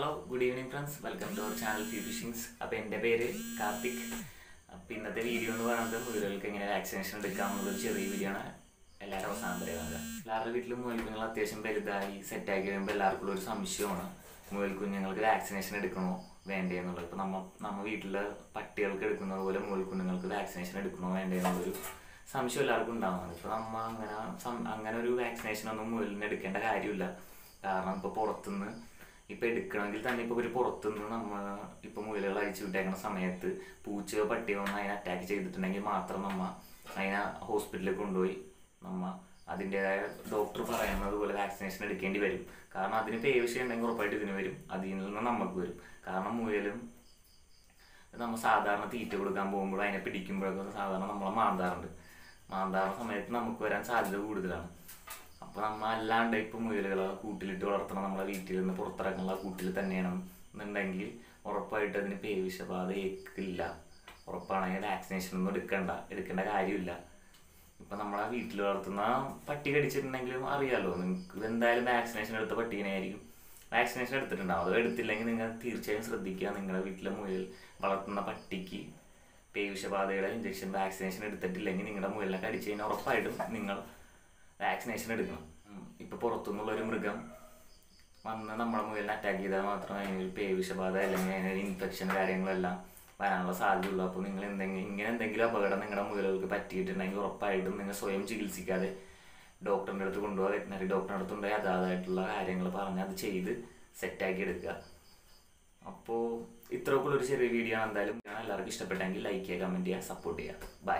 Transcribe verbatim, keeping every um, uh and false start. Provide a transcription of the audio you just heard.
Hello good evening friends, welcome to our channel few fishings. അപ്പോൾ എൻ്റെ പേര് കാർത്തിക്. അപ്പോൾ ഇന്നത്തെ വീഡിയോ എന്ന് പറയുന്നത് മുയലുകൾക്ക് എങ്ങനെ വാക്സിനേഷൻ എടുക്കാമെന്നുള്ള ഒരു ചെറിയ വീഡിയോ ആണ്. എല്ലാവരും അവസാനം പറയുന്നത് എല്ലാവരുടെ വീട്ടിലും മുയൽക്കുഞ്ഞുങ്ങൾ അത്യാവശ്യം വലുതായി സെറ്റാക്കി വരുമ്പോൾ എല്ലാവർക്കും ഒരു സംശയമാണ്, മുയൽക്കുഞ്ഞുങ്ങൾക്ക് വാക്സിനേഷൻ എടുക്കണോ വേണ്ടേ എന്നുള്ളത്. ഇപ്പോൾ നമ്മൾ നമ്മൾ വീട്ടിൽ പട്ടികൾക്ക് എടുക്കുന്നത് പോലെ മുയൽക്കുഞ്ഞുങ്ങൾക്ക് വാക്സിനേഷൻ എടുക്കണോ വേണ്ടേ എന്നുള്ളൊരു സംശയം എല്ലാവർക്കും ഉണ്ടാവുന്നത്. ഇപ്പോൾ നമ്മൾ അങ്ങനെ അങ്ങനെ ഒരു വാക്സിനേഷനൊന്നും മുയലിന് എടുക്കേണ്ട കാര്യമില്ല. കാരണം ഇപ്പോൾ പുറത്തുനിന്ന് ഇപ്പോൾ എടുക്കണമെങ്കിൽ തന്നെ ഇപ്പോൾ ഒരു പുറത്തുനിന്ന് നമ്മൾ ഇപ്പോൾ മുയലുകൾ അഴിച്ചു വിട്ടേക്കുന്ന സമയത്ത് പൂച്ചയോ പട്ടിയോ ഒന്ന് അതിനെ അറ്റാക്ക് ചെയ്തിട്ടുണ്ടെങ്കിൽ മാത്രം നമ്മൾ അതിനെ ഹോസ്പിറ്റലിൽ കൊണ്ടുപോയി നമ്മൾ അതിൻ്റേതായ ഡോക്ടർ പറയുന്നത് പോലെ വാക്സിനേഷൻ എടുക്കേണ്ടി വരും. കാരണം അതിന് പേവിഷയം ഉണ്ടെങ്കിൽ ഉറപ്പായിട്ട് ഇതിന് വരും, അതിൽ നിന്ന് നമുക്ക് വരും. കാരണം മുയലും നമ്മൾ സാധാരണ തീറ്റ കൊടുക്കാൻ പോകുമ്പോഴും അതിനെ പിടിക്കുമ്പോഴൊക്കെ സാധാരണ നമ്മളെ മാന്താറുണ്ട്. മാന്താറുന്ന സമയത്ത് നമുക്ക് വരാൻ സാധ്യത കൂടുതലാണ്. അപ്പോൾ നമ്മൾ അല്ലാണ്ട് ഇപ്പോൾ മുയലുകളെ കൂട്ടിലിട്ട് വളർത്തണം, നമ്മളെ വീട്ടിൽ നിന്ന് പുറത്തിറങ്ങുന്ന കൂട്ടിൽ തന്നെയാണ് എന്നുണ്ടെങ്കിൽ ഉറപ്പായിട്ട് അതിന് പേവിഷബാധ ഏൽക്കില്ല. ഉറപ്പാണെങ്കിൽ വാക്സിനേഷൻ ഒന്നും എടുക്കണ്ട എടുക്കേണ്ട കാര്യമില്ല. ഇപ്പം നമ്മളെ വീട്ടിൽ വളർത്തുന്ന പട്ടി കടിച്ചിട്ടുണ്ടെങ്കിലും അറിയാമല്ലോ, നിങ്ങൾക്ക് എന്തായാലും വാക്സിനേഷൻ എടുത്ത പട്ടീനായിരിക്കും. വാക്സിനേഷൻ എടുത്തിട്ടുണ്ടാവും, അത് എടുത്തില്ലെങ്കിൽ നിങ്ങൾ തീർച്ചയായും ശ്രദ്ധിക്കുക, നിങ്ങളുടെ വീട്ടിലെ മുയൽ വളർത്തുന്ന പട്ടിക്ക് പേവിഷബാധയുടെ ഇഞ്ചക്ഷൻ വാക്സിനേഷൻ എടുത്തിട്ടില്ലെങ്കിൽ നിങ്ങളുടെ മുയലിനെ കടിച്ചു കഴിഞ്ഞാൽ ഉറപ്പായിട്ടും നിങ്ങൾ വാക്സിനേഷൻ എടുക്കണം. ഇപ്പോൾ പുറത്തുനിന്നുള്ളൊരു മൃഗം വന്ന് നമ്മളെ മുയലിനെ അറ്റാക്ക് ചെയ്താൽ മാത്രമേ അതിനൊരു പേവിഷബാധ അല്ലെങ്കിൽ അതിനൊരു ഇൻഫെക്ഷൻ കാര്യങ്ങളെല്ലാം വരാനുള്ള സാധ്യതയുള്ളൂ. അപ്പോൾ നിങ്ങൾ എന്തെങ്കിലും ഇങ്ങനെ എന്തെങ്കിലും അപകടം നിങ്ങളുടെ മുയലുകൾക്ക് പറ്റിയിട്ടുണ്ടെങ്കിൽ ഉറപ്പായിട്ടും നിങ്ങൾ സ്വയം ചികിത്സിക്കാതെ ഡോക്ടറിൻ്റെ അടുത്ത് കൊണ്ടുപോകാൻ, വെറ്റിനറി ഡോക്ടറിൻ്റെ അടുത്തുണ്ടായി അതാതായിട്ടുള്ള കാര്യങ്ങൾ പറഞ്ഞ് അത് ചെയ്ത് സെറ്റാക്കി എടുക്കുക. അപ്പോൾ ഇത്രയൊക്കെയുള്ളൊരു ചെറിയ വീഡിയോ ആണ്. എന്തായാലും എല്ലാവർക്കും ഇഷ്ടപ്പെട്ടെങ്കിൽ ലൈക്ക് ചെയ്യുക, കമൻറ്റ് ചെയ്യുക, സപ്പോർട്ട് ചെയ്യുക. ബൈ.